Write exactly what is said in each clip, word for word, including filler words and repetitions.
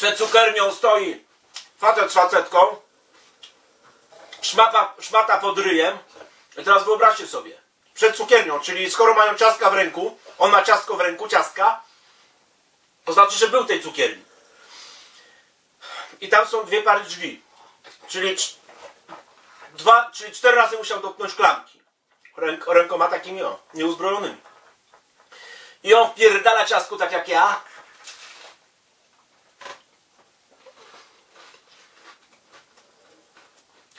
Przed cukiernią stoi facet z facetką, szmata, szmata pod ryjem. I teraz wyobraźcie sobie, przed cukiernią, czyli skoro mają ciastka w ręku, on ma ciastko w ręku, ciastka, to znaczy, że był tej cukierni. I tam są dwie pary drzwi, czyli, dwa, czyli cztery razy musiał dotknąć klamki. Ręk, rękoma takimi o, nieuzbrojonymi. I on wpierdala ciastku tak jak ja.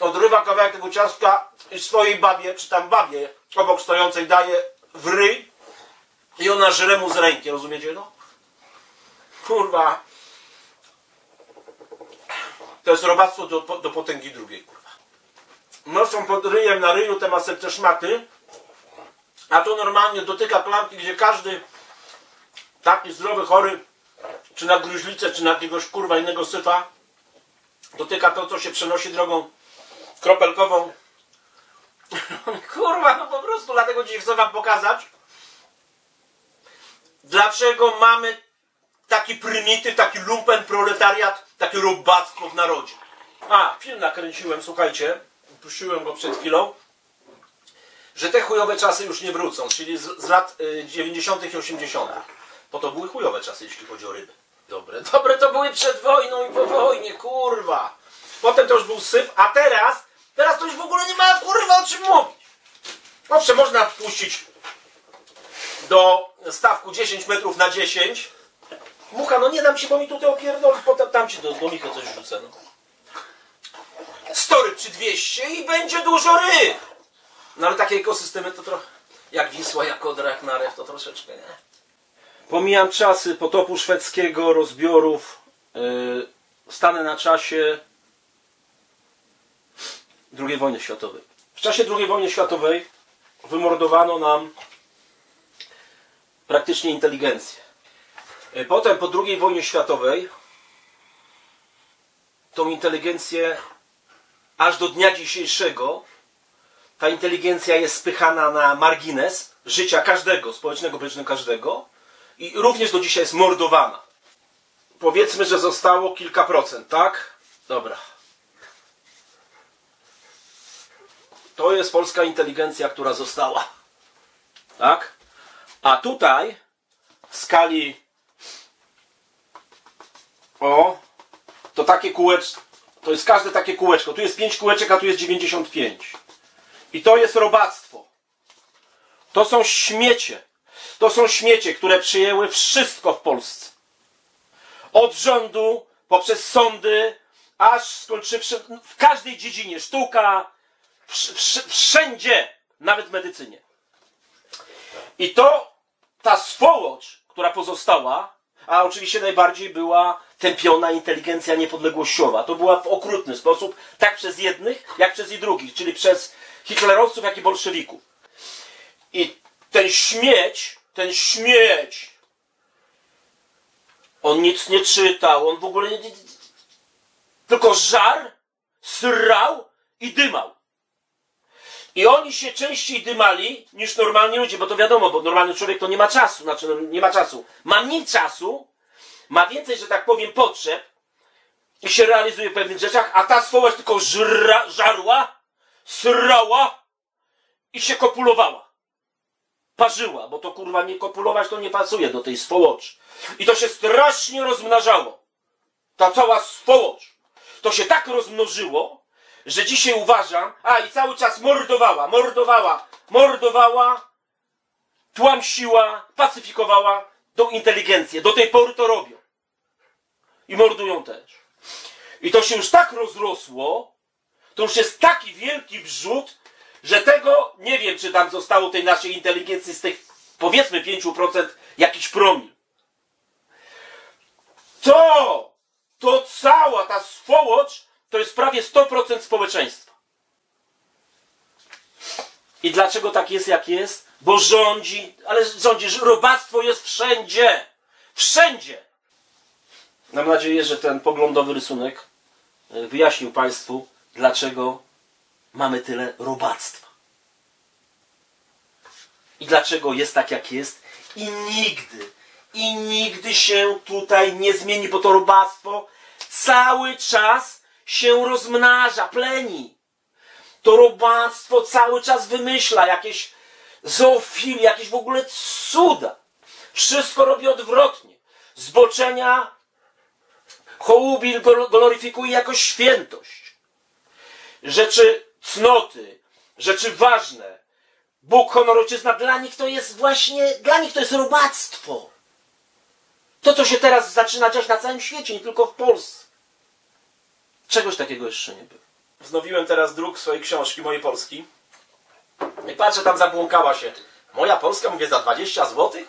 Odrywa kawałek tego ciastka i swojej babie, czy tam babie obok stojącej daje w ryj i ona żre mu z ręki, rozumiecie? No? Kurwa. To jest robactwo do, do potęgi drugiej, kurwa. Noszą pod ryjem, na ryju te maseczne szmaty, a to normalnie dotyka klamki, gdzie każdy taki zdrowy, chory, czy na gruźlicę, czy na jakiegoś kurwa innego syfa, dotyka to, co się przenosi drogą kropelkową. Kurwa, no po prostu, dlatego dzisiaj chcę wam pokazać, dlaczego mamy taki prymityw, taki lumpen proletariat, takie robactwo w narodzie. A, film nakręciłem, słuchajcie, puściłem go przed chwilą, że te chujowe czasy już nie wrócą, czyli z, z lat dziewięćdziesiątych i osiemdziesiątych. Bo to były chujowe czasy, jeśli chodzi o ryby. Dobre, dobre to były przed wojną i po wojnie, kurwa. Potem to już był syf, a teraz, teraz to już w ogóle nie ma, kurwa, o czym mówić. Owszem, można wpuścić do stawku dziesięć metrów na dziesięć. Mucha, no nie dam ci, bo mi tutaj opierdol, potem tam ci do gomika coś rzucę. No. sto ryb czy dwieście i będzie dużo ryb. No ale takie ekosystemy to trochę, jak Wisła, jak Odra, jak Narew, to troszeczkę, nie? Pomijam czasy potopu szwedzkiego, rozbiorów, yy, stanę na czasie drugiej wojny światowej. W czasie drugiej wojny światowej wymordowano nam praktycznie inteligencję. Potem po drugiej wojnie światowej tą inteligencję aż do dnia dzisiejszego, ta inteligencja jest spychana na margines życia każdego, społecznego, politycznego każdego i również do dzisiaj jest mordowana. Powiedzmy, że zostało kilka procent, tak? Dobra. To jest polska inteligencja, która została. Tak? A tutaj w skali o, to takie kółeczko, to jest każde takie kółeczko. Tu jest pięć kółeczek, a tu jest dziewięćdziesiąt pięć. I to jest robactwo. To są śmiecie. To są śmiecie, które przyjęły wszystko w Polsce. Od rządu, poprzez sądy, aż skończywszy w każdej dziedzinie. Sztuka, wsz, wsz, wszędzie, nawet w medycynie. I to, ta swołocz, która pozostała, a oczywiście najbardziej była tępiona inteligencja niepodległościowa. To była w okrutny sposób, tak przez jednych, jak przez i drugich, czyli przez hitlerowców, jak i bolszewików. I ten śmieć, ten śmieć, on nic nie czytał, on w ogóle nie, nie, tylko żar, srał i dymał. I oni się częściej dymali niż normalni ludzie, bo to wiadomo, bo normalny człowiek to nie ma czasu, znaczy no, nie ma czasu, ma mniej czasu, ma więcej, że tak powiem, potrzeb i się realizuje w pewnych rzeczach, a ta swołacz tylko żra, żarła, srała i się kopulowała. Parzyła, bo to kurwa nie kopulować to nie pasuje do tej swołoczy. I to się strasznie rozmnażało. Ta cała swołocz. To się tak rozmnożyło, że dzisiaj uważam, a i cały czas mordowała, mordowała, mordowała, tłamsiła, pacyfikowała tą inteligencję. Do tej pory to robią. I mordują też. I to się już tak rozrosło, to już jest taki wielki wrzód, że tego nie wiem, czy tam zostało tej naszej inteligencji z tych, powiedzmy, pięć procent jakiś promil. To, to cała ta swołocz to jest prawie sto procent społeczeństwa. I dlaczego tak jest, jak jest? Bo rządzi, ale rządzi, że robactwo jest wszędzie. Wszędzie. Mam nadzieję, że ten poglądowy rysunek wyjaśnił Państwu, dlaczego mamy tyle robactwa. I dlaczego jest tak, jak jest. I nigdy, i nigdy się tutaj nie zmieni, bo to robactwo cały czas się rozmnaża, pleni. To robactwo cały czas wymyśla jakieś zoofilie, jakieś w ogóle cuda. Wszystko robi odwrotnie. Zboczenia hołubi, gloryfikuje jako świętość. Rzeczy cnoty, rzeczy ważne, Bóg, honor, ojczyzna, dla nich to jest właśnie, dla nich to jest robactwo. To, co się teraz zaczyna dziać na całym świecie, nie tylko w Polsce. Czegoś takiego jeszcze nie było. Wznowiłem teraz druk swojej książki, mojej Polski. I patrzę, tam zabłąkała się. Moja Polska, mówię, za dwadzieścia złotych?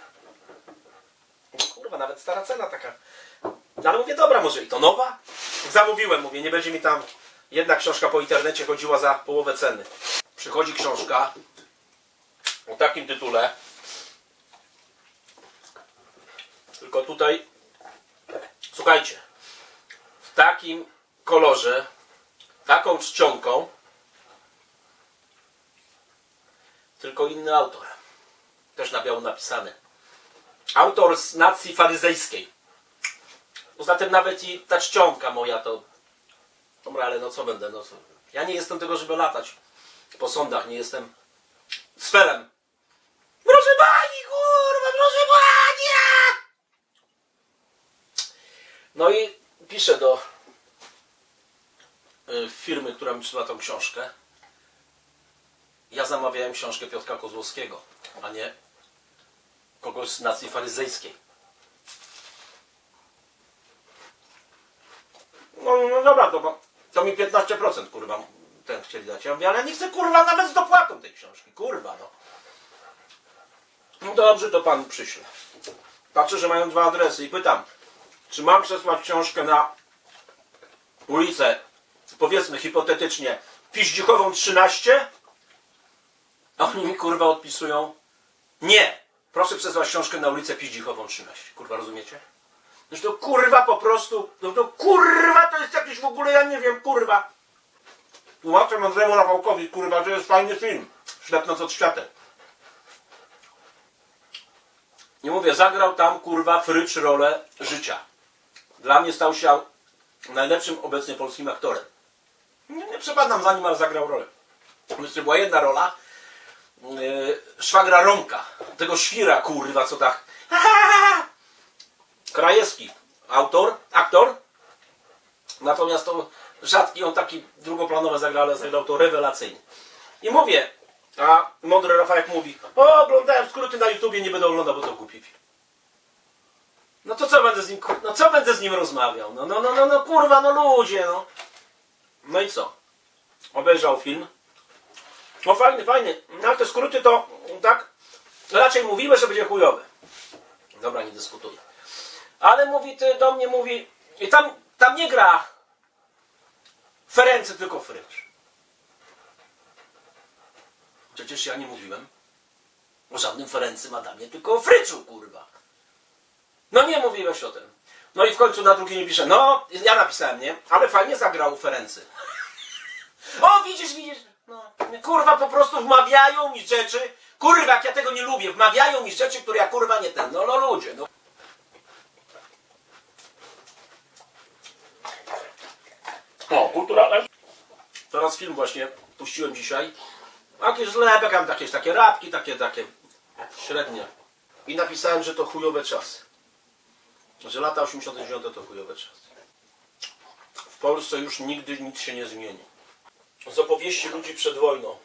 Kurwa, nawet stara cena taka. No ale mówię, dobra, może i to nowa? Zamówiłem, mówię, nie będzie mi tam jedna książka po internecie chodziła za połowę ceny. Przychodzi książka o takim tytule. Tylko tutaj, słuchajcie, w takim kolorze, taką czcionką, tylko inny autor. Też na biało napisany. Autor z nacji faryzejskiej. Poza tym nawet i ta czcionka moja to... Dobra, ale no co będę, no co... Ja nie jestem tego, żeby latać po sądach, nie jestem sferem. Proszę pani, kurwa, proszę pani! No i piszę do firmy, która mi przyda tą książkę. Ja zamawiałem książkę Piotra Kozłowskiego, a nie kogoś z nacji faryzejskiej. No, no dobra, to, to mi piętnaście procent kurwa ten chcieli dać. Ja mówię, ale nie chcę kurwa nawet z dopłatą tej książki, kurwa no. No dobrze, to pan przyśle. Patrzę, że mają dwa adresy i pytam, czy mam przesłać książkę na ulicę, powiedzmy hipotetycznie, Piździchową trzynaście? A oni mi kurwa odpisują, nie, proszę przesłać książkę na ulicę Piździchową trzynaście. Kurwa, rozumiecie? No to kurwa po prostu, no to kurwa to jest jakiś w ogóle, ja nie wiem, kurwa. Tłumaczę mądremu Rafałkowi, kurwa, to jest fajny film, Ślepnąc od świateł. Nie mówię, zagrał tam, kurwa, frycz rolę życia. Dla mnie stał się najlepszym obecnie polskim aktorem. Nie, nie przepadam za nim, ale zagrał rolę. Jeszcze była jedna rola, yy, szwagra Romka, tego świra, kurwa, co tak... Krajewski, autor, aktor. Natomiast to Rzadki, on taki drugoplanowy zagrał, ale zagrał to rewelacyjnie. I mówię, a mądry Rafałek mówi, o, oglądałem skróty na YouTubie, nie będę oglądał, bo to głupi. No to co będę z nim, no co będę z nim rozmawiał? No, no, no, no, no kurwa, no ludzie, no. No i co? Obejrzał film. No fajny, fajny, no ale te skróty to, tak, raczej mówimy, że będzie chujowe. Dobra, nie dyskutuję. Ale mówi, ty do mnie mówi, i tam, tam nie gra Ferency, tylko Frycz. Przecież ja nie mówiłem o żadnym Ferency, madamie, tylko o Fryczu, kurwa. No nie mówiłeś o tym. No i w końcu na drugiej nie pisze, no, ja napisałem, nie? Ale fajnie zagrał Ferency. O, widzisz, widzisz. No, kurwa, po prostu wmawiają mi rzeczy. Kurwa, jak ja tego nie lubię. Wmawiają mi rzeczy, które ja, kurwa, nie ten. No, no ludzie, no. O, kulturalne. Teraz film właśnie puściłem dzisiaj. Jakieś lepek, tam jakieś takie rapki, takie, takie średnie. I napisałem, że to chujowe czasy. Że lata osiemdziesiąte dziewiąte to chujowe czasy. W Polsce już nigdy nic się nie zmieni. Z opowieści ludzi przed wojną.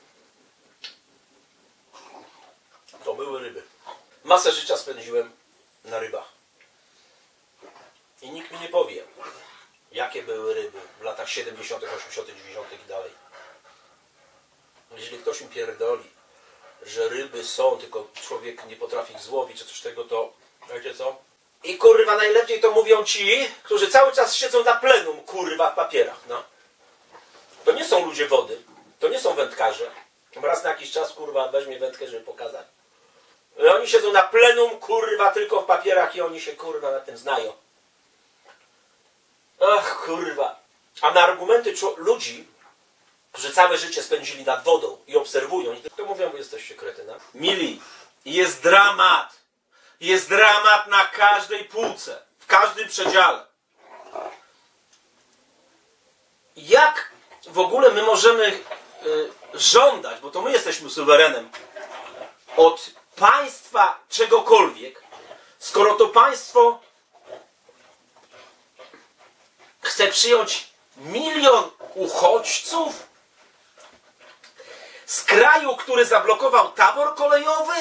To były ryby. Masę życia spędziłem na rybach. I nikt mi nie powie, jakie były ryby w latach siedemdziesiątych, osiemdziesiątych, dziewięćdziesiątych i dalej. Jeżeli ktoś mi pierdoli, że ryby są, tylko człowiek nie potrafi ich złowić, czy coś tego, to wiecie co? I kurwa, najlepiej to mówią ci, którzy cały czas siedzą na plenum, kurwa, w papierach, no. To nie są ludzie wody, to nie są wędkarze. Raz na jakiś czas, kurwa, weźmie wędkę, żeby pokazać. I oni siedzą na plenum, kurwa, tylko w papierach i oni się, kurwa, na tym znają. Ach, kurwa. A na argumenty ludzi, którzy całe życie spędzili nad wodą i obserwują, i to mówią, że jesteście kretynami. Mili, jest dramat. Jest dramat na każdej półce, w każdym przedziale. jak w ogóle my możemy żądać, bo to my jesteśmy suwerenem, od państwa czegokolwiek, skoro to państwo chce przyjąć milion uchodźców z kraju, który zablokował tabor kolejowy?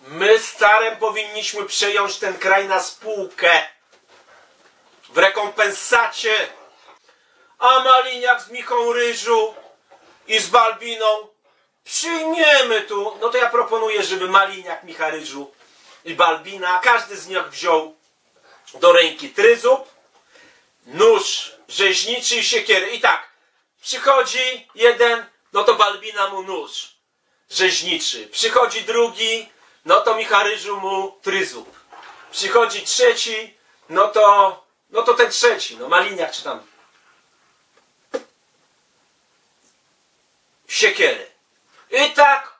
My z carem powinniśmy przejąć ten kraj na spółkę w rekompensacie. A Maliniak z Michą Ryżu i z Balbiną przyjmiemy tu. No to ja proponuję, żeby Maliniak, Micha Ryżu i Balbina, każdy z nich wziął do ręki tryzub, nóż rzeźniczy i siekierę. I tak, przychodzi jeden, no to Balbina mu nóż rzeźniczy. Przychodzi drugi, no to Micha Ryżu mu tryzub. Przychodzi trzeci, no to, no to ten trzeci, no Maliniak czy tam siekiery. I tak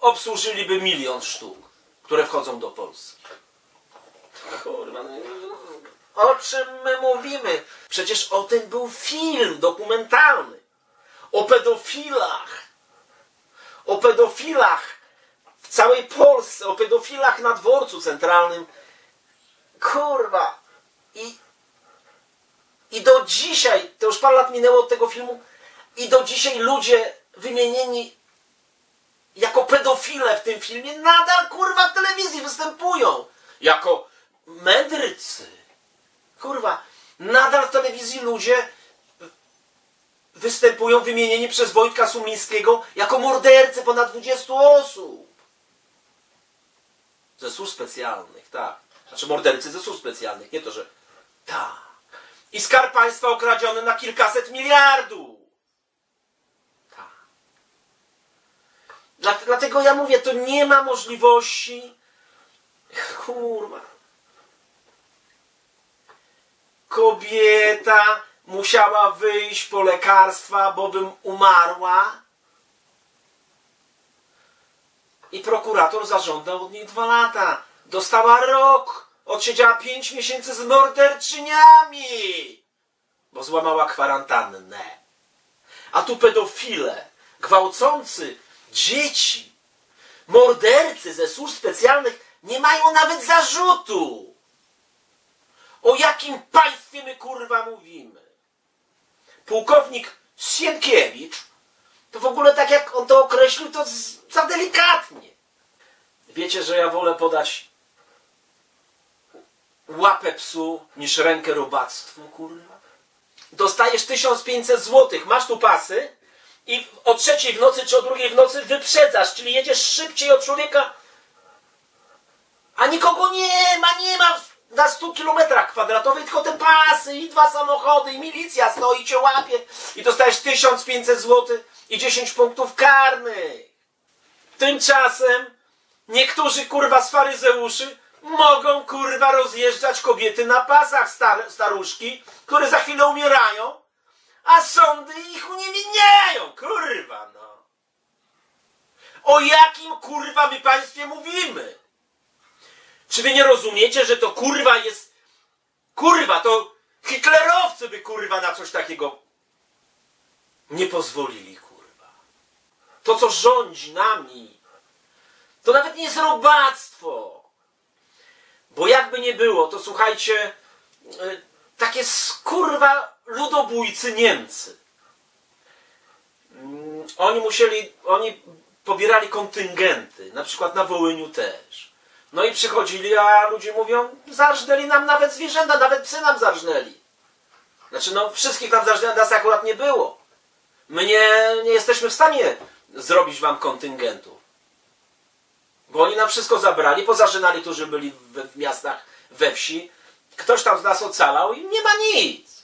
obsłużyliby milion sztuk, które wchodzą do Polski. Kurwa, no, o czym my mówimy? Przecież o tym był film dokumentalny. O pedofilach. O pedofilach w całej Polsce. O pedofilach na dworcu centralnym. Kurwa. I, i do dzisiaj, to już parę lat minęło od tego filmu, i do dzisiaj ludzie wymienieni jako pedofile w tym filmie nadal kurwa w telewizji występują. Jako mędrcy. Kurwa, nadal w telewizji ludzie występują wymienieni przez Wojtka Sumińskiego jako mordercy ponad dwudziestu osób. Ze służb specjalnych, tak. Znaczy mordercy ze służb specjalnych, nie to, że... Tak. I skarb państwa okradziony na kilkaset miliardów. Dlatego ja mówię, to nie ma możliwości. Kurwa. Kobieta musiała wyjść po lekarstwa, bo bym umarła. I prokurator zażądał od niej dwa lata. Dostała rok. Odsiedziała pięć miesięcy z morderczyniami. Bo złamała kwarantannę. A tu pedofile, gwałcący dzieci, mordercy ze służb specjalnych nie mają nawet zarzutu. O jakim państwie my kurwa mówimy? Pułkownik Sienkiewicz to w ogóle tak jak on to określił, to za delikatnie. Wiecie, że ja wolę podać łapę psu niż rękę robactwu, kurwa. Dostajesz tysiąc pięćset złotych, masz tu pasy, i o trzeciej w nocy czy o drugiej w nocy wyprzedzasz, czyli jedziesz szybciej od człowieka, a nikogo nie ma, nie ma na stu kilometrach kwadratowych, tylko te pasy i dwa samochody i milicja stoi i cię łapie i dostajesz tysiąc pięćset złotych i dziesięć punktów karnych. Tymczasem niektórzy kurwa z faryzeuszy mogą kurwa rozjeżdżać kobiety na pasach, star staruszki, które za chwilę umierają, a sądy ich uniewinniają, kurwa no. O jakim kurwa my państwie mówimy? Czy wy nie rozumiecie, że to kurwa jest... Kurwa, to hitlerowcy by kurwa na coś takiego nie pozwolili, kurwa. To, co rządzi nami, to nawet nie jest robactwo. Bo jakby nie było, to słuchajcie, takie skurwa... ludobójcy Niemcy. Oni musieli, oni pobierali kontyngenty, na przykład na Wołyniu też. No i przychodzili, a ludzie mówią, zarżnęli nam nawet zwierzęta, nawet psy nam zarżnęli. Znaczy no, wszystkich tam zarżnęli, nas akurat nie było. My nie, nie jesteśmy w stanie zrobić wam kontyngentu. Bo oni nam wszystko zabrali, pozarzynali, którzy byli w, w miastach, we wsi. Ktoś tam z nas ocalał i nie ma nic.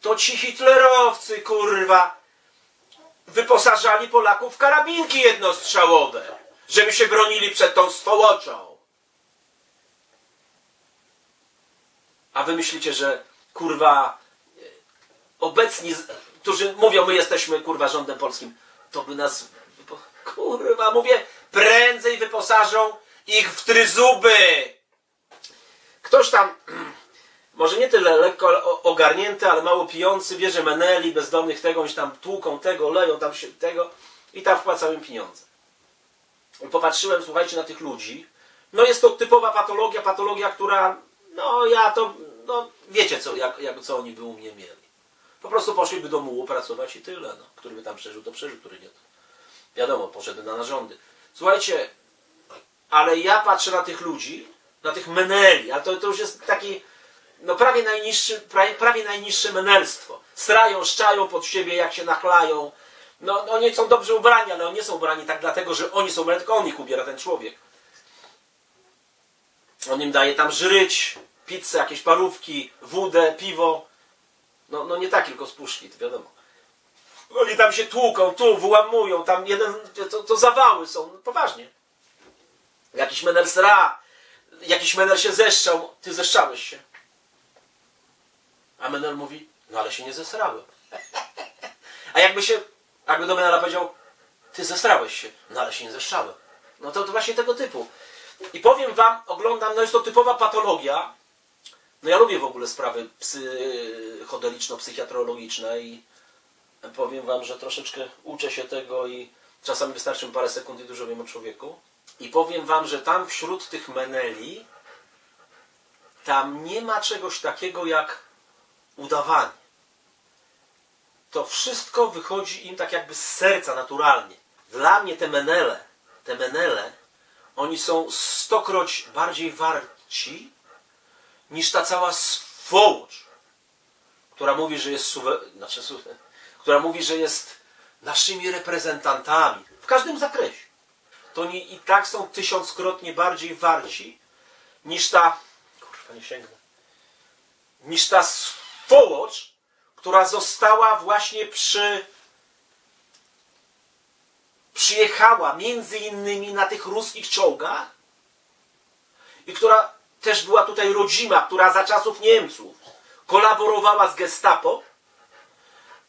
To ci hitlerowcy, kurwa, wyposażali Polaków w karabinki jednostrzałowe, żeby się bronili przed tą swołoczą. A wy myślicie, że, kurwa, obecni, którzy mówią, my jesteśmy, kurwa, rządem polskim, to by nas, kurwa, mówię, prędzej wyposażą ich w tryzuby. Ktoś tam może nie tyle lekko ogarnięty, ale mało pijący, bierze meneli, bezdomnych tego, oni tam tłuką tego, leją tam się tego i tam wpłacają im pieniądze. Popatrzyłem, słuchajcie, na tych ludzi. No jest to typowa patologia, patologia, która, no ja to, no wiecie, co, jak, jak, co oni by u mnie mieli. Po prostu poszliby do mułu pracować i tyle, no. Który by tam przeżył, to przeżył, który nie to. Wiadomo, poszedł na narządy. Słuchajcie, ale ja patrzę na tych ludzi, na tych meneli, a to, to już jest taki, no prawie najniższy, prawie, prawie najniższe menelstwo. Srają, szczają pod siebie, jak się nachlają. No oni są dobrze ubrani, ale oni nie są ubrani tak dlatego, że oni są ubrani, tylko on ich ubiera, ten człowiek. On im daje tam żryć, pizzę, jakieś parówki, wódę, piwo. No, no nie tak tylko spuszki, to wiadomo. Oni tam się tłuką, tu wyłamują, tam jeden, to, to zawały są, no, poważnie. Jakiś mener sra, jakiś mener się zeszczał, ty zeszczałeś się. A mener mówi, no ale się nie zesrałem. A jakby się, jakby do menera powiedział, ty zesrałeś się, no ale się nie zeszczałem. No to, to właśnie tego typu. I powiem wam, oglądam, no jest to typowa patologia. No ja lubię w ogóle sprawy psychodeliczno-psychiatrologiczne i powiem wam, że troszeczkę uczę się tego i czasami wystarczy mi parę sekund i dużo wiem o człowieku. I powiem wam, że tam wśród tych meneli tam nie ma czegoś takiego jak udawanie. To wszystko wychodzi im tak jakby z serca naturalnie. Dla mnie te menele, te menele, oni są stokroć bardziej warci niż ta cała swołocz, która mówi, że jest suwe... znaczy, która mówi, że jest naszymi reprezentantami w każdym zakresie. To oni i tak są tysiąckrotnie bardziej warci niż ta, kurwa, nie sięgnę, niż ta swołocz, która została właśnie przy przyjechała między innymi na tych ruskich czołgach i która też była tutaj rodzima, która za czasów Niemców kolaborowała z Gestapo,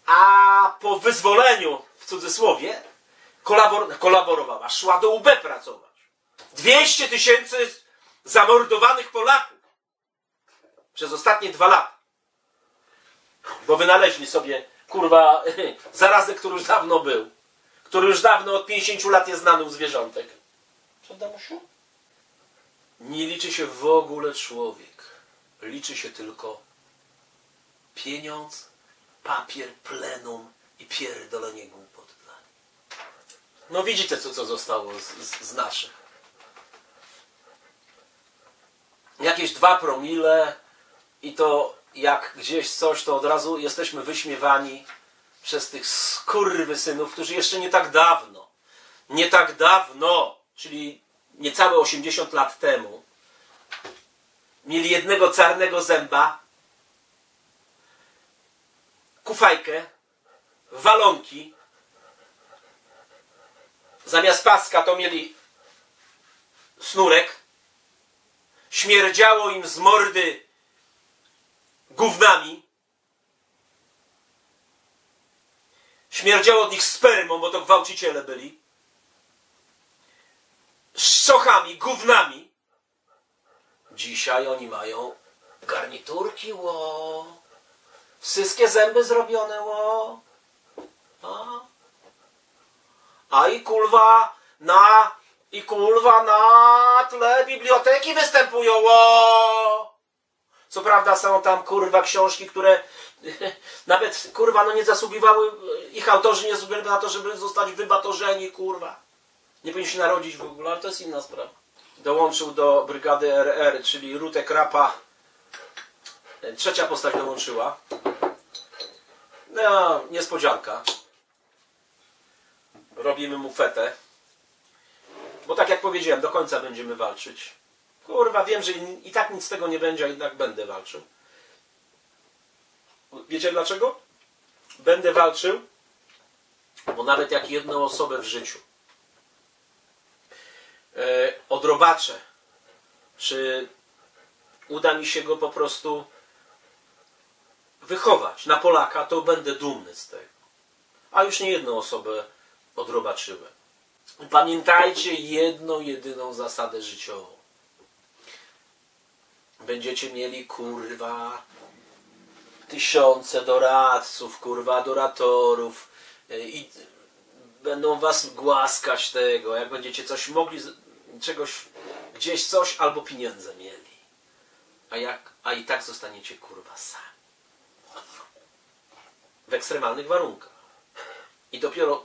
a po wyzwoleniu, w cudzysłowie, kolabor kolaborowała, szła do U B pracować. dwieście tysięcy zamordowanych Polaków przez ostatnie dwa lata. Bo wynaleźli sobie, kurwa, zarazę, który już dawno był, który już dawno od pięćdziesięciu lat jest znany u zwierzątek. Prawda, Musiu? Nie liczy się w ogóle człowiek. Liczy się tylko pieniądz, papier, plenum i pierdolenie głupot dla nich. No widzicie, co, co zostało z, z, z naszych. Jakieś dwa promile i to jak gdzieś coś, to od razu jesteśmy wyśmiewani przez tych skurwysynów, którzy jeszcze nie tak dawno, nie tak dawno, czyli niecałe osiemdziesiąt lat temu, mieli jednego czarnego zęba, kufajkę, walonki, zamiast paska to mieli snurek, śmierdziało im z mordy gównami, śmierdziało od nich spermą, bo to gwałciciele byli, szczochami, gównami. Dzisiaj oni mają garniturki, ło. Wszystkie zęby zrobione, ło. A, A i kurwa na i kurwa na tle biblioteki występują, ło. Co prawda są tam kurwa książki, które nawet kurwa no nie zasługiwały, ich autorzy nie zasługiwali na to, żeby zostać wybatorzeni, kurwa. Nie powinien się narodzić w ogóle, ale to jest inna sprawa. Dołączył do brygady R R, czyli Rutek Rapa. Trzecia postać dołączyła. No, niespodzianka. Robimy mu fetę. Bo tak jak powiedziałem, do końca będziemy walczyć. Kurwa, wiem, że i tak nic z tego nie będzie, a jednak będę walczył. Wiecie dlaczego? Będę walczył, bo nawet jak jedną osobę w życiu odrobaczę, czy uda mi się go po prostu wychować na Polaka, to będę dumny z tego. A już nie jedną osobę odrobaczyłem. Pamiętajcie jedną, jedyną zasadę życiową. będziecie mieli, kurwa, tysiące doradców, kurwa, adoratorów i będą was głaskać tego, jak będziecie coś mogli, czegoś, gdzieś coś albo pieniądze mieli. A, jak, a i tak zostaniecie, kurwa, sami. W ekstremalnych warunkach. I dopiero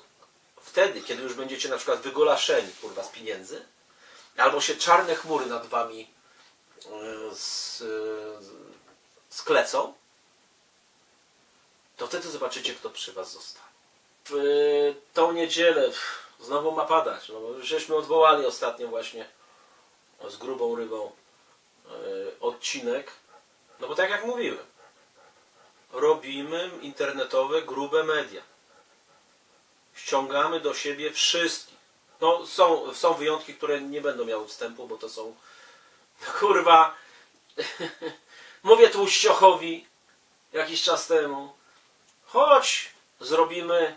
wtedy, kiedy już będziecie na przykład wygolaszeni, kurwa, z pieniędzy, albo się czarne chmury nad wami sklecą, to wtedy zobaczycie, kto przy was zostanie. W tą niedzielę znowu ma padać. No, bo żeśmy odwołali ostatnio właśnie z grubą rybą odcinek. No bo tak jak mówiłem, robimy internetowe grube media. Ściągamy do siebie wszystkich. No są, są wyjątki, które nie będą miały wstępu, bo to są... No, kurwa... Mówię Tłuściochowi jakiś czas temu. Chodź, zrobimy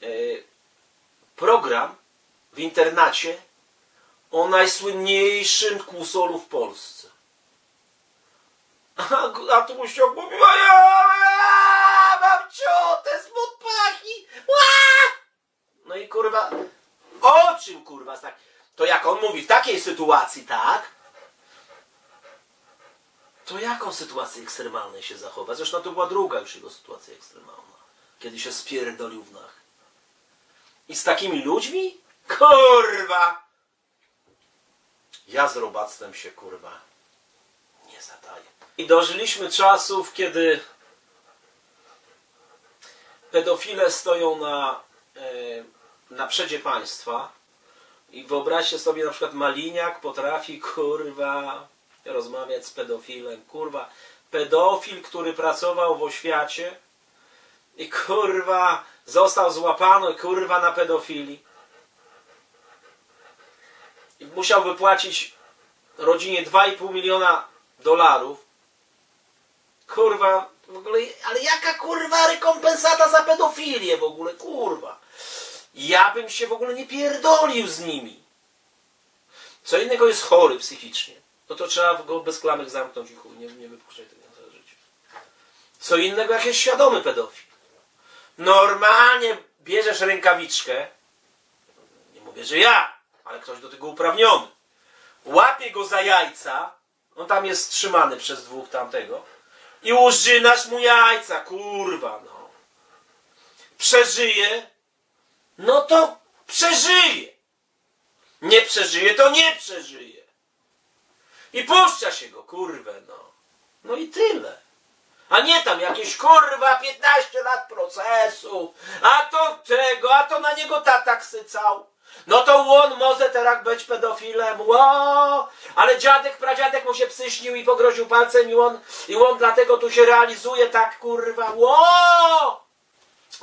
yy, program w internacie o najsłynniejszym kłusolu w Polsce. A, a Tłuścioch mówi: ja mam ciotę spod pachy. No i kurwa... O czym, kurwa, tak? To jak on mówi w takiej sytuacji, tak? To jaką sytuację ekstremalną się zachowa? Zresztą to była druga już jego sytuacja ekstremalna. Kiedy się spierdolił w nach. I z takimi ludźmi? Kurwa! Ja z robactwem się, kurwa, nie zadaję. I dożyliśmy czasów, kiedy pedofile stoją na... Yy, na przedzie państwa i wyobraźcie sobie, na przykład Maliniak potrafi, kurwa, rozmawiać z pedofilem, kurwa, pedofil, który pracował w oświacie i, kurwa, został złapany, kurwa, na pedofili i musiał wypłacić rodzinie dwa i pół miliona dolarów, kurwa, w ogóle, ale jaka, kurwa, rekompensata za pedofilię w ogóle, kurwa. Ja bym się w ogóle nie pierdolił z nimi. Co innego jest chory psychicznie. No to trzeba go bez klamek zamknąć i chuj, nie, nie wypuszczać tego na całe życie. Co innego jak jest świadomy pedofil. Normalnie bierzesz rękawiczkę, nie mówię, że ja, ale ktoś do tego uprawniony. Łapie go za jajca, on tam jest trzymany przez dwóch tamtego i użynasz mu jajca, kurwa, no. Przeżyje, no to przeżyje. Nie przeżyje, to nie przeżyje. I puszcza się go, kurwę, no. No i tyle. A nie tam jakieś, kurwa, piętnaście lat procesu. A to tego, a to na niego tata ksycał. No to on może teraz być pedofilem. Ło! Ale dziadek, pradziadek mu się psyśnił i pogroził palcem i on, i on dlatego tu się realizuje tak, kurwa. Ło!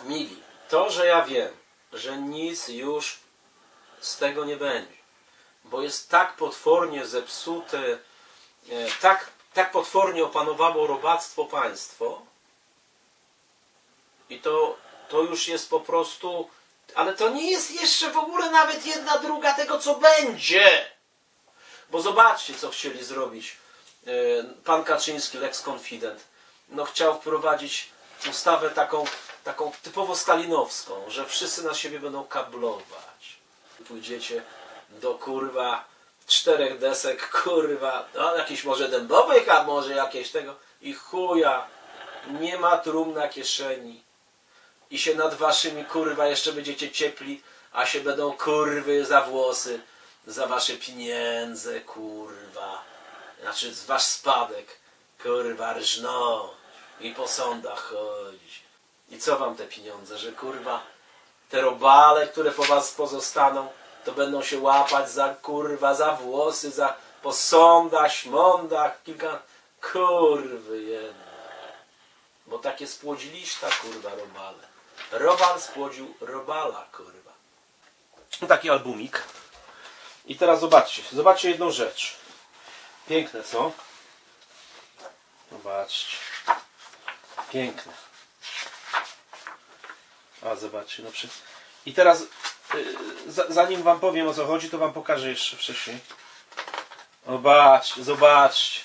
Mili, to, że ja wiem, że nic już z tego nie będzie. Bo jest tak potwornie zepsute, tak, tak potwornie opanowało robactwo państwo i to, to już jest po prostu... Ale to nie jest jeszcze w ogóle nawet jedna druga tego, co będzie. Bo zobaczcie, co chcieli zrobić. Pan Kaczyński, Lex Confident, no chciał wprowadzić ustawę taką... taką typowo stalinowską, że wszyscy na siebie będą kablować. Pójdziecie do, kurwa, czterech desek, kurwa, no, jakichś może dębowych, a może jakieś tego i chuja, nie ma trumn na kieszeni i się nad waszymi, kurwa, jeszcze będziecie ciepli, a się będą kurwy za włosy, za wasze pieniądze, kurwa, znaczy wasz spadek, kurwa, rżną i po sądach chodzi. I co wam te pieniądze, że kurwa te robale, które po was pozostaną, to będą się łapać za, kurwa, za włosy, za po sądach, śmądach, kilka kurwy jedna. Bo takie spłodziliście, kurwa, robale. Robal spłodził robala, kurwa. Taki albumik. I teraz zobaczcie, zobaczcie jedną rzecz. Piękne, co? Zobaczcie. Piękne. A, zobaczcie, no przy... I teraz, yy, za, zanim wam powiem, o co chodzi, to wam pokażę jeszcze wcześniej. Zobaczcie, zobaczcie.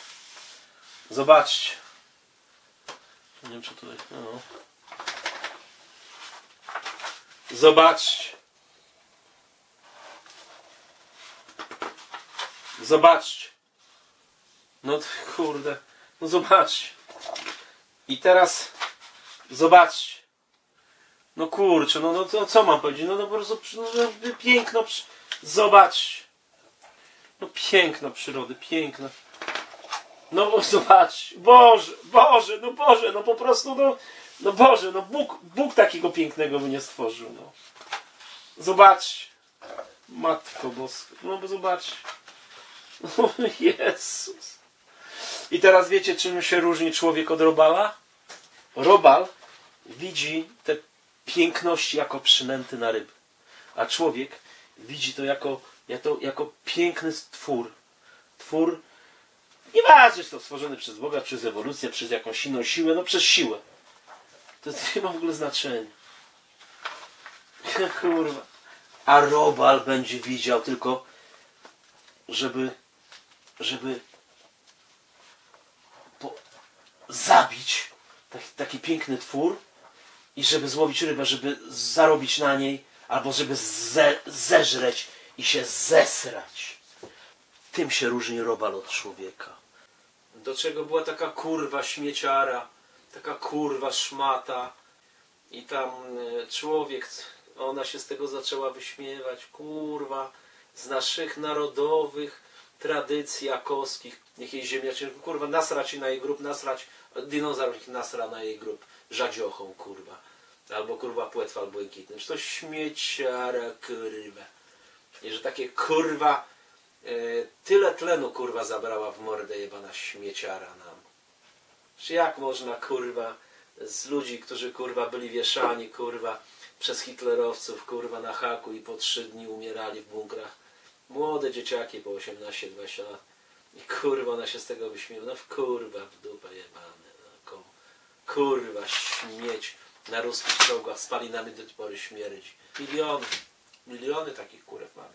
Zobaczcie. Nie wiem, czy tutaj... No. Zobaczcie. Zobaczcie. No kurde. No zobaczcie. I teraz zobaczcie. No kurczę, no, no to co mam powiedzieć? No, no po prostu no, no, piękno. Zobaczcie. No piękna przyrody, piękna. No bo zobaczcie. Boże, Boże, no Boże, no po prostu no... No Boże, no Bóg, Bóg takiego pięknego mnie stworzył, no. Zobaczcie. Matko Boska. No bo zobaczcie. O Jezus. I teraz wiecie, czym się różni człowiek od robala? Robal widzi te piękności jako przynęty na ryby. A człowiek widzi to jako, jako, jako piękny twór. Twór, nieważne, czy to stworzony przez Boga, przez ewolucję, przez jakąś inną siłę, no przez siłę. To nie ma w ogóle znaczenia. Kurwa. A robal będzie widział tylko, żeby, żeby po, zabić taki, taki piękny twór i żeby złowić rybę, żeby zarobić na niej, albo żeby ze, zeżreć i się zesrać. Tym się różni robal od człowieka. Do czego była taka kurwa śmieciara? Taka kurwa szmata i tam człowiek, ona się z tego zaczęła wyśmiewać, kurwa, z naszych narodowych tradycji jakoskich, niech jej ziemia, kurwa, nasrać na jej grób, nasrać, dinozaur nasra na jej grób, żadziochą, kurwa, albo kurwa płetwal błękitny, czy to śmieciara, kurwa, i że takie kurwa, tyle tlenu, kurwa, zabrała w mordę jebana śmieciara nam. Czy jak można, kurwa, z ludzi, którzy, kurwa, byli wieszani, kurwa, przez hitlerowców, kurwa, na haku i po trzy dni umierali w bunkrach. Młode dzieciaki po osiemnaście dwadzieścia lat. I kurwa, ona się z tego wyśmiała. No w kurwa, w dupę jebane. No, kurwa, śmieć na ruskich czołgach z palinami do tej pory śmierć. Miliony, miliony takich kurek mamy.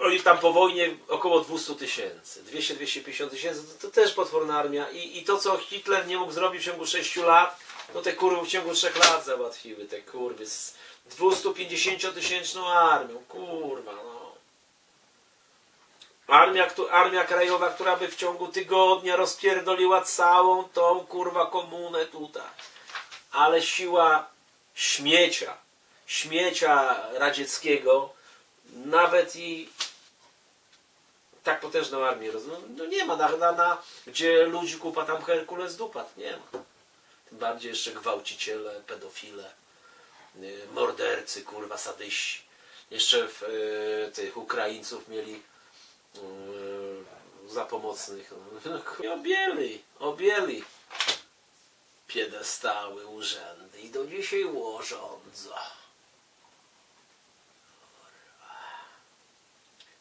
Oni tam po wojnie około dwieście tysięcy, dwieście do dwustu pięćdziesięciu tysięcy, to, to też potworna armia. I, i to, co Hitler nie mógł zrobić w ciągu sześciu lat, to te kurwy w ciągu trzech lat załatwiły, te kurwy z dwieście pięćdziesięciotysięczną armią, kurwa, no. Armia, armia krajowa, która by w ciągu tygodnia rozpierdoliła całą tą, kurwa, komunę tutaj. Ale siła śmiecia, śmiecia radzieckiego, nawet i tak potężną armię, rozumiem? No nie ma, na, na, na, gdzie ludzi kupa tam Herkules dupat, nie ma. Tym bardziej jeszcze gwałciciele, pedofile, yy, mordercy, kurwa, sadyści. Jeszcze w, yy, tych Ukraińców mieli yy, za pomocnych. No, i objęli, objęli piedestały, urzędy i do dzisiaj łożądzą.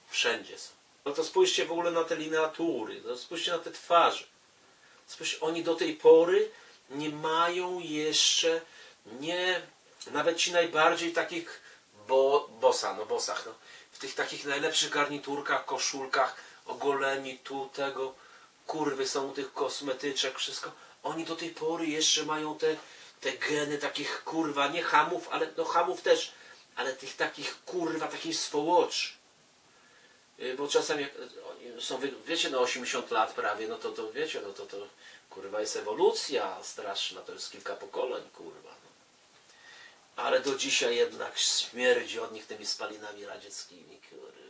Wszędzie są. No to spójrzcie w ogóle na te lineatury, no spójrzcie na te twarze. Spójrzcie, oni do tej pory nie mają jeszcze, nie, nawet ci najbardziej takich bo, bosa, no bosach, no, w tych takich najlepszych garniturkach, koszulkach, ogoleni tu, tego, kurwy są u tych kosmetyczek, wszystko. Oni do tej pory jeszcze mają te, te geny takich, kurwa, nie chamów, ale no chamów też, ale tych takich, kurwa, takich swołoczy. Bo czasem jak są, wiecie, no osiemdziesiąt lat prawie, no to, to wiecie, no to, to kurwa jest ewolucja straszna, to jest kilka pokoleń, kurwa. Ale do dzisiaj jednak śmierdzi od nich tymi spalinami radzieckimi, kurwa.